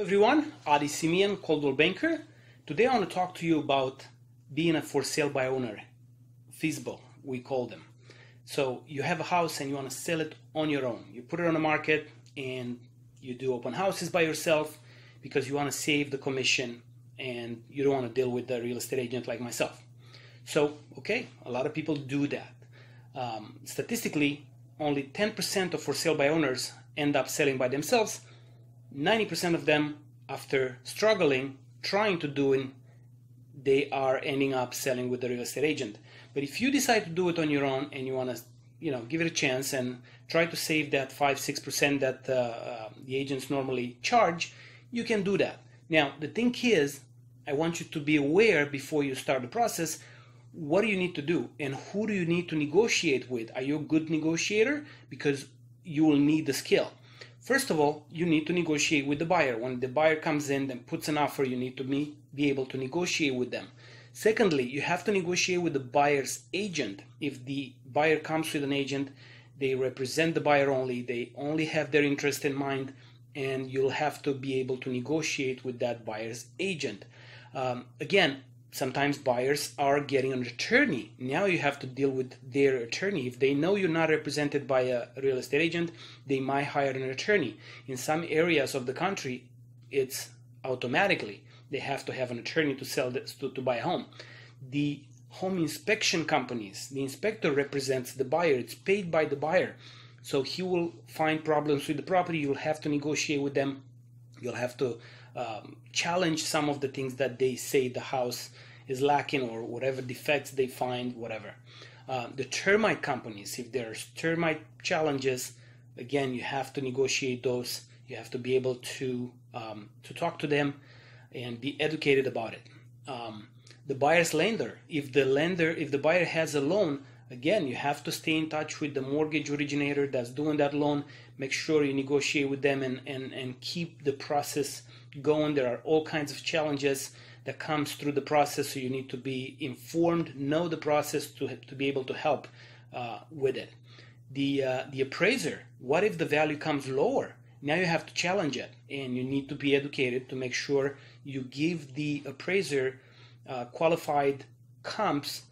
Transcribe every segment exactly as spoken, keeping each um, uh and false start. Hello everyone, Adi Simion, Coldwell Banker. Today I want to talk to you about being a for sale by owner, F S B O, we call them. So you have a house and you want to sell it on your own. You put it on the market and you do open houses by yourself because you want to save the commission and you don't want to deal with a real estate agent like myself. So, okay, a lot of people do that. Um, statistically, only ten percent of for sale by owners end up selling by themselves. ninety percent of them, after struggling, trying to do it, they are ending up selling with the real estate agent. But if you decide to do it on your own and you want to, you know, give it a chance and try to save that five to six percent that uh, uh, the agents normally charge, you can do that. Now, the thing is, I want you to be aware before you start the process, what do you need to do and who do you need to negotiate with? Are you a good negotiator? Because you will need the skill. First of all, you need to negotiate with the buyer. When the buyer comes in and puts an offer, you need to be, be able to negotiate with them. Secondly, you have to negotiate with the buyer's agent. If the buyer comes with an agent, they represent the buyer only, they only have their interest in mind, and you'll have to be able to negotiate with that buyer's agent. Um, again, sometimes buyers are getting an attorney. Now you have to deal with their attorney. If they know you're not represented by a real estate agent, they might hire an attorney. In some areas of the country, it's automatically. They have to have an attorney to sell this, to, to buy a home. The home inspection companies, the inspector represents the buyer. It's paid by the buyer. So he will find problems with the property. You'll have to negotiate with them. You'll have to um, challenge some of the things that they say the house is lacking or whatever defects they find, whatever. Uh, the termite companies, if there's termite challenges, again, you have to negotiate those. You have to be able to, um, to talk to them and be educated about it. Um, the buyer's lender, if the lender, if the buyer has a loan, again, you have to stay in touch with the mortgage originator that's doing that loan. Make sure you negotiate with them and, and, and keep the process going. There are all kinds of challenges that comes through the process, so you need to be informed, know the process to, to be able to help uh, with it. The, uh, the appraiser, what if the value comes lower? Now you have to challenge it, and you need to be educated to make sure you give the appraiser uh, qualified comps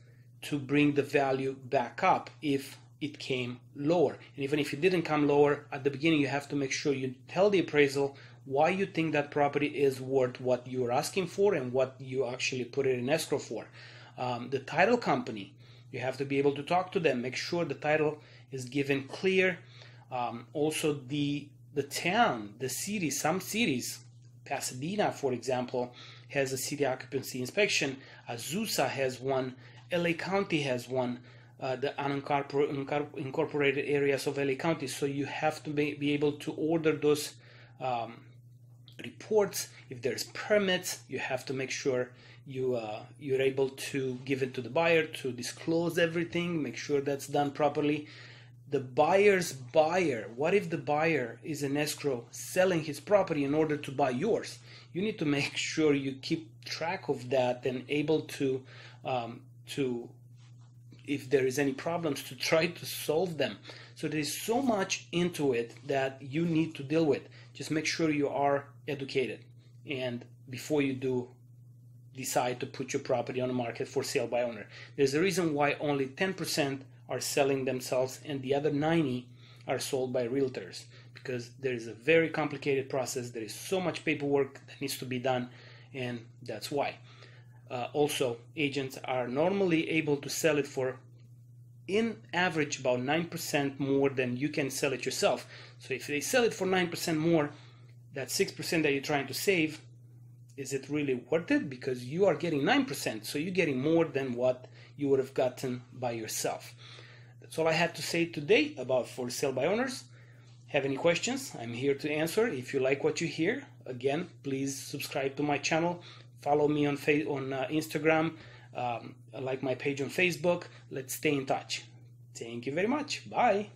to bring the value back up if it came lower. And even if it didn't come lower, at the beginning you have to make sure you tell the appraisal why you think that property is worth what you're asking for and what you actually put it in escrow for. Um, the title company, you have to be able to talk to them, make sure the title is given clear. Um, also the, the town, the city, some cities, Pasadena, for example, has a city occupancy inspection. Azusa has one. L A County has one, uh, the unincorporated areas of L A County. So you have to be, be able to order those um, reports. If there's permits, you have to make sure you, uh, you're able to give it to the buyer, to disclose everything, make sure that's done properly. The buyer's buyer, what if the buyer is in escrow selling his property in order to buy yours? You need to make sure you keep track of that and able to um, to, if there is any problems, to try to solve them. So there's so much into it that you need to deal with. Just make sure you are educated and before you do decide to put your property on the market for sale by owner. There's a reason why only ten percent are selling themselves and the other ninety are sold by realtors, because there is a very complicated process. There is so much paperwork that needs to be done, and that's why. Uh, also, agents are normally able to sell it for, in average, about nine percent more than you can sell it yourself. So if they sell it for nine percent more, that six percent that you're trying to save, is it really worth it? Because you are getting nine percent, so you're getting more than what you would have gotten by yourself. That's all I had to say today about for sale by owners. Have any questions? I'm here to answer. If you like what you hear, again, please subscribe to my channel. Follow me on fa- on uh, Instagram, um, like my page on Facebook. Let's stay in touch. Thank you very much. Bye.